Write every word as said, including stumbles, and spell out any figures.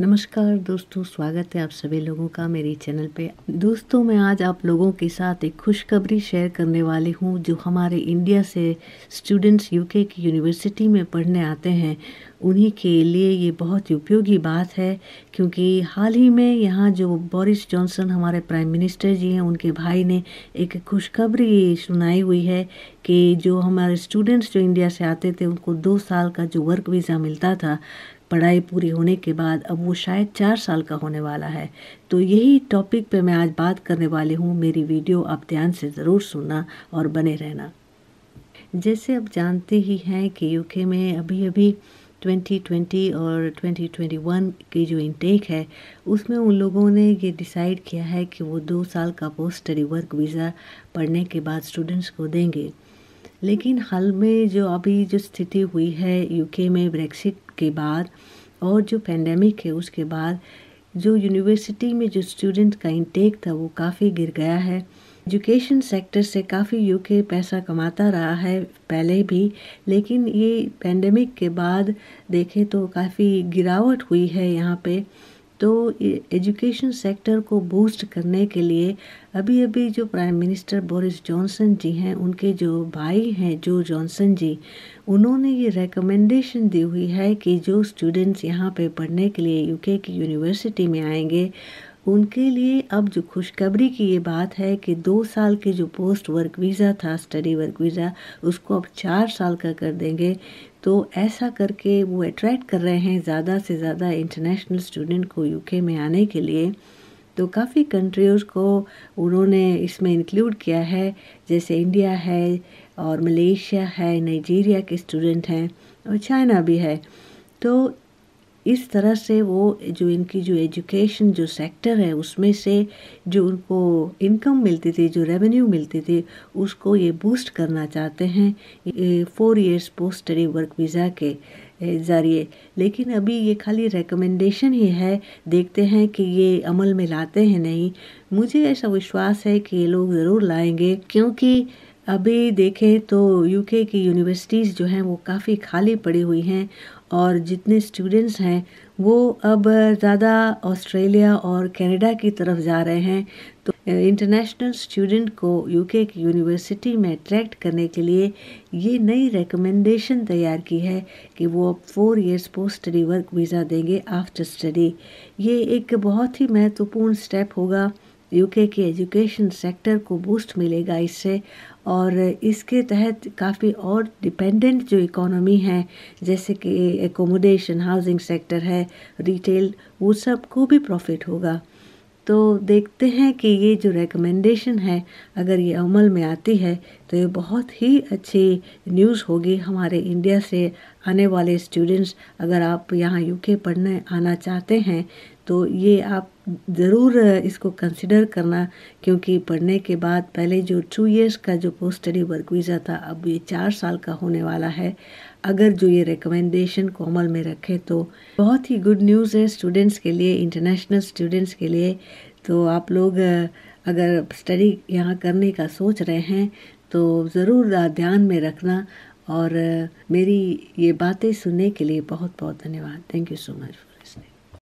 नमस्कार दोस्तों, स्वागत है आप सभी लोगों का मेरी चैनल पे। दोस्तों, मैं आज आप लोगों के साथ एक खुशखबरी शेयर करने वाली हूँ। जो हमारे इंडिया से स्टूडेंट्स यूके की यूनिवर्सिटी में पढ़ने आते हैं उन्हीं के लिए ये बहुत उपयोगी बात है, क्योंकि हाल ही में यहाँ जो बोरिस जॉनसन हमारे प्राइम मिनिस्टर जी हैं, उनके भाई ने एक खुशखबरी सुनाई हुई है कि जो हमारे स्टूडेंट्स जो इंडिया से आते थे उनको दो साल का जो वर्क वीज़ा मिलता था पढ़ाई पूरी होने के बाद, अब वो शायद चार साल का होने वाला है। तो यही टॉपिक पे मैं आज बात करने वाली हूँ। मेरी वीडियो आप ध्यान से ज़रूर सुनना और बने रहना। जैसे आप जानते ही हैं कि यूके में अभी अभी ट्वेंटी ट्वेंटी और ट्वेंटी ट्वेंटी वन की जो इंटेक है उसमें उन लोगों ने ये डिसाइड किया है कि वो दो साल का पोस्ट स्टडी वर्क वीज़ा पढ़ने के बाद स्टूडेंट्स को देंगे। लेकिन हाल में जो अभी जो स्थिति हुई है यूके में ब्रेक्सिट के बाद और जो पैंडेमिक है उसके बाद, जो यूनिवर्सिटी में जो स्टूडेंट का इंटेक था वो काफ़ी गिर गया है। एजुकेशन सेक्टर से काफ़ी यूके पैसा कमाता रहा है पहले भी, लेकिन ये पैंडेमिक के बाद देखें तो काफ़ी गिरावट हुई है यहाँ पे। तो एजुकेशन सेक्टर को बूस्ट करने के लिए अभी अभी जो prime minister Boris Johnson ji हैं, उनके जो भाई हैं जो जॉनसन जी, उन्होंने ये रिकमेंडेशन दी हुई है कि जो स्टूडेंट्स यहाँ पे पढ़ने के लिए यूके की यूनिवर्सिटी में आएंगे उनके लिए अब जो खुशखबरी की ये बात है कि दो साल के जो पोस्ट वर्क वीज़ा था, स्टडी वर्क वीज़ा, उसको अब चार साल का कर देंगे। तो ऐसा करके वो अट्रैक्ट कर रहे हैं ज़्यादा से ज़्यादा इंटरनेशनल स्टूडेंट को यूके में आने के लिए। तो काफ़ी कंट्रीज़ को उन्होंने इसमें इंक्लूड किया है, जैसे इंडिया है और मलेशिया है, नाइजीरिया के स्टूडेंट हैं और चाइना भी है। तो इस तरह से वो जो इनकी जो एजुकेशन जो सेक्टर है उसमें से जो उनको इनकम मिलती थी, जो रेवेन्यू मिलती थी, उसको ये बूस्ट करना चाहते हैं four years post study work visa के ज़रिए। लेकिन अभी ये खाली रिकमेंडेशन ही है, देखते हैं कि ये अमल में लाते हैं नहीं। मुझे ऐसा विश्वास है कि ये लोग ज़रूर लाएंगे, क्योंकि अभी देखें तो यूके की यूनिवर्सिटीज़ जो हैं वो काफ़ी खाली पड़ी हुई हैं और जितने स्टूडेंट्स हैं वो अब ज़्यादा ऑस्ट्रेलिया और कनाडा की तरफ जा रहे हैं। तो इंटरनेशनल स्टूडेंट को यूके की यूनिवर्सिटी में अट्रैक्ट करने के लिए ये नई रिकमेंडेशन तैयार की है कि वो अब four years post study work visa देंगे आफ्टर स्टडी। ये एक बहुत ही महत्वपूर्ण स्टेप होगा, यूके के एजुकेशन सेक्टर को बूस्ट मिलेगा इससे। और इसके तहत काफ़ी और डिपेंडेंट जो इकोनॉमी है, जैसे कि एकोमोडेशन, हाउसिंग सेक्टर है, रिटेल, वो सब को भी प्रॉफिट होगा। तो देखते हैं कि ये जो रिकमेंडेशन है अगर ये अमल में आती है तो ये बहुत ही अच्छी न्यूज़ होगी हमारे इंडिया से आने वाले स्टूडेंट्स। अगर आप यहाँ यूके पढ़ने आना चाहते हैं तो ये आप ज़रूर इसको कंसिडर करना, क्योंकि पढ़ने के बाद पहले जो टू इयर्स का जो पोस्ट स्टडी वर्क वीज़ा था अब ये चार साल का होने वाला है। अगर जो ये रिकमेंडेशन को अमल में रखें तो बहुत ही गुड न्यूज़ है स्टूडेंट्स के लिए, इंटरनेशनल स्टूडेंट्स के लिए। तो आप लोग अगर स्टडी यहाँ करने का सोच रहे हैं तो ज़रूर ध्यान में रखना। और मेरी ये बातें सुनने के लिए बहुत बहुत धन्यवाद। Thank you so much.